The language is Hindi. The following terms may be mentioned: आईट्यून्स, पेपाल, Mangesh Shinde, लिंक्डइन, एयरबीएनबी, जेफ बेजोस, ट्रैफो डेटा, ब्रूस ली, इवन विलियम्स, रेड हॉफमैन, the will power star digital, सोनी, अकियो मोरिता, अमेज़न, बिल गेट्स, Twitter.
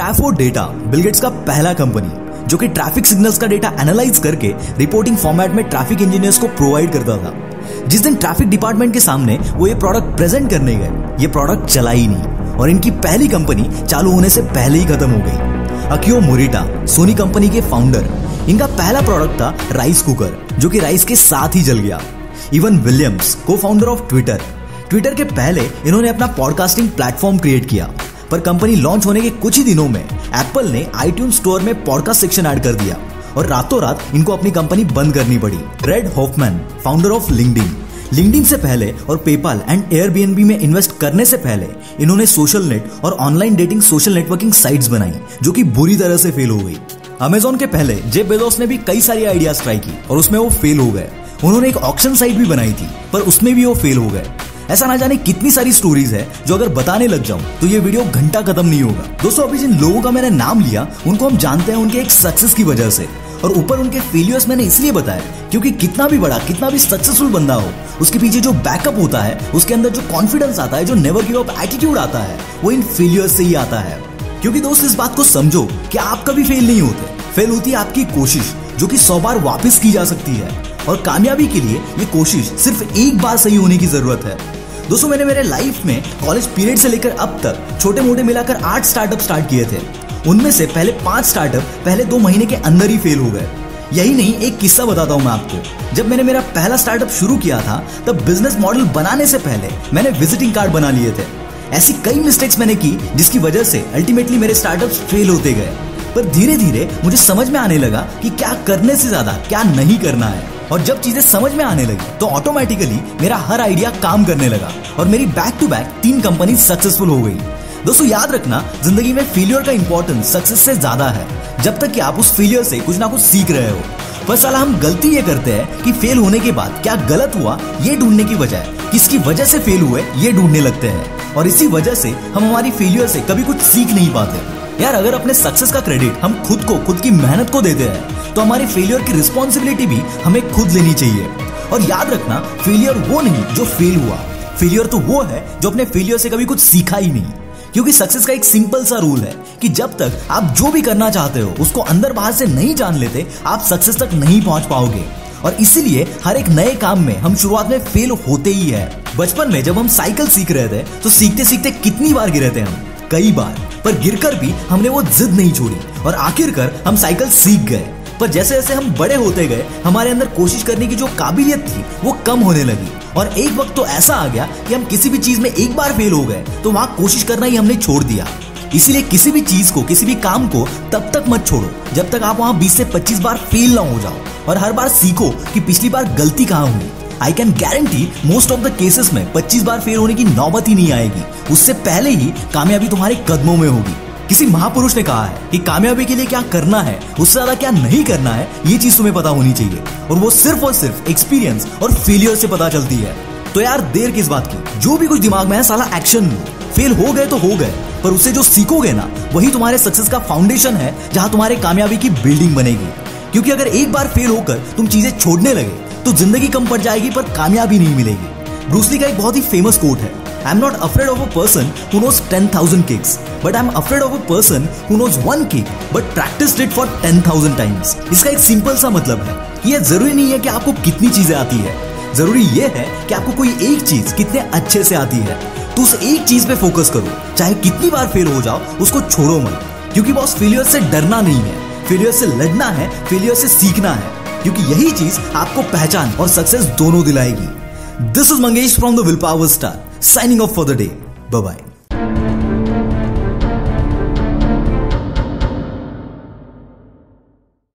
ट्रैफो डेटा बिल गेट्स का पहला कंपनी जो कि ट्रैफिक सिग्नल्स का डेटा एनालाइज करके रिपोर्टिंग फॉर्मेट में ट्रैफिक इंजीनियर्स को प्रोवाइड करता था। जिस दिन ट्रैफिक डिपार्टमेंट के सामने वो ये प्रोडक्ट प्रेजेंट करने गए, ये प्रोडक्ट चला ही नहीं और इनकी पहली कंपनी चालू होने से पहले ही खत्म हो गई। अकियो मोरिता, सोनी कंपनी के फाउंडर, इनका पहला प्रोडक्ट था राइस कुकर, जो कि राइस के साथ ही जल गया। इवन विलियम्स, co founder of Twitter के पहले इन्होंने अपना पॉडकास्टिंग प्लेटफॉर्म क्रिएट किया, पर कंपनी लॉन्च होने के कुछ ही दिनों में एप्पल ने आईट्यून्स स्टोर में पॉडकास्ट सेक्शन ऐड कर दिया और रातों रात इनको अपनी कंपनी बंद करनी पड़ी। रेड हॉफमैन, founder of लिंक्डइन से पहले और पेपाल एंड एयरबीएनबी में इन्वेस्ट करने से पहले इन्होंने सोशल नेट और online dating social networking sites बनाई, जो कि बुरी तरह से फेल हो गई। अमेज़न के पहले जेफ बेजोस ने भी कई सारी आइडियाज ट्राई की और उसमें वो फेल हो गए। उन्होंने एक ऑक्शन साइट भी बनाई थी, पर उसमें भी वो फेल हो गए। ऐसा ना जाने कितनी सारी स्टोरीज है जो अगर बताने लग जाऊं तो ये वीडियो घंटा खत्म नहीं होगा। दोस्तों, अभी जिन लोगों का मैंने नाम लिया उनको हम जानते हैं उनके एक सक्सेस की वजह से, और ऊपर उनके फेलियर्स मैंने इसलिए बताया क्योंकि कितना भी सक्सेसफुल बंदा हो, उसके पीछे जो बैकअप होता है, उसके अंदर जो कॉन्फिडेंस आता है, जो नेवर गिव अप एटीट्यूड आता है, वो इन फेलियर्स से ही आता है। क्योंकि दोस्त, इस बात को समझो कि आप कभी फेल नहीं होते, फेल होती है आपकी कोशिश, जो कि 100 बार वापस की जा सकती है, और कामयाबी के लिए ये कोशिश सिर्फ एक बार सही होने की जरूरत है। दोस्तों, मैंने मेरे लाइफ में कॉलेज पीरियड से लेकर अब तक छोटे मोटे मिलाकर 8 स्टार्टअप स्टार्ट किए थे। उनमें से पहले 5 स्टार्टअप पहले 2 महीने के अंदर ही फेल हो गए। यही नहीं, एक किस्सा बताता हूँ मैं आपको। जब मैंने मेरा पहला स्टार्टअप शुरू किया था, तब बिजनेस मॉडल बनाने से पहले मैंने विजिटिंग कार्ड बना लिए थे। ऐसी कई मिस्टेक्स मैंने की जिसकी वजह से अल्टीमेटली मेरे स्टार्टअप्स फेल होते गए, पर धीरे धीरे मुझे समझ में आने लगा कि क्या करने से ज्यादा क्या नहीं करना है। और जब चीजें समझ में आने लगी तो ऑटोमेटिकली मेरा हर आइडिया काम करने लगा और मेरी बैक-टू-बैक 3 कंपनी सक्सेसफुल हो गई। दोस्तों, याद रखना, जिंदगी में फेलियर का इंपॉर्टेंस सक्सेस से ज्यादा है, जब तक कि आप उस फेलियर से कुछ ना कुछ सीख रहे हो। पर साला हम गलती ये करते हैं कि फेल होने के बाद क्या गलत हुआ ये ढूंढने की बजाय किसकी वजह से फेल हुए ये ढूंढने लगते हैं, और इसी वजह से हम हमारी फेलियर से कभी कुछ सीख नहीं पाते। यार, अगर अपने सक्सेस का क्रेडिट हम खुद की मेहनत को देते हैं, तो हमारी फेलियर की रिस्पॉन्सिबिलिटी भी हमें खुद लेनी चाहिए। और याद रखना, फेलियर वो नहीं जो फेल हुआ, फेलियर तो वो है जो अपने फेलियर से कभी कुछ सीखा ही नहीं। क्योंकि सक्सेस का एक सिंपल सा रूल है कि जब तक आप जो भी करना चाहते हो उसको अंदर बाहर से नहीं जान लेते, आप सक्सेस तक नहीं पहुंच पाओगे। और इसीलिए हर एक नए काम में हम शुरुआत में फेल होते ही है। बचपन में जब हम साइकिल सीख रहे थे, तो सीखते सीखते कितनी बार गिरे थे हम, कई बार, पर गिरकर भी हमने वो जिद नहीं छोड़ी और आखिरकार हम साइकिल सीख गए। पर जैसे जैसे हम बड़े होते गए, हमारे अंदर कोशिश करने की जो काबिलियत थी वो कम होने लगी, और एक वक्त तो ऐसा आ गया कि हम किसी भी चीज में एक बार फेल हो गए तो वहां कोशिश करना ही हमने छोड़ दिया। इसीलिए किसी भी चीज को, किसी भी काम को तब तक मत छोड़ो जब तक आप वहां 20 से 25 बार फेल ना हो जाओ, और हर बार सीखो कि पिछली बार गलती कहां हुई। I can guarantee most of the cases में 25 बार फेल होने की नौबत ही नहीं आएगी, उससे पहले ही कामयाबी तुम्हारे कदमों में होगी। किसी महापुरुष ने कहा है कि कामयाबी के लिए क्या करना है उससे ज्यादा क्या नहीं करना है, ये चीज तुम्हें पता होनी चाहिए, और वो सिर्फ और सिर्फ एक्सपीरियंस और फेलियर से पता चलती है। तो यार, देर किस बात की, जो भी कुछ दिमाग में है साला एक्शन लो। फेल हो गए तो हो गए, पर उससे जो सीखोगे ना, वही तुम्हारे सक्सेस का फाउंडेशन है, जहां तुम्हारे कामयाबी की बिल्डिंग बनेगी। क्योंकि अगर एक बार फेल होकर तुम चीजें छोड़ने लगे तो जिंदगी कम पड़ जाएगी, पर कामयाबी नहीं मिलेगी। ब्रूस ली का एक बहुत ही फेमस कोट है, I am not afraid of a person who knows 10,000 kicks, but I am afraid of a person who knows 1 kick but practised it for 10,000 times. इसका एक सिंपल सा मतलब है कि यह जरूरी नहीं है कि आपको कितनी चीजें आती है, जरूरी यह है कि आपको कोई एक चीज कितने अच्छे से आती है। तो उस एक चीज पे फोकस करो, चाहे कितनी बार फेल हो जाओ उसको छोड़ो मत। क्योंकि बॉस, फेलियर से डरना नहीं है, फेलियर से लड़ना है, फेलियर से सीखना है, क्योंकि यही चीज आपको पहचान और सक्सेस दोनों दिलाएगी। This is Mangesh from the will power star, signing off for the day. Bye-bye.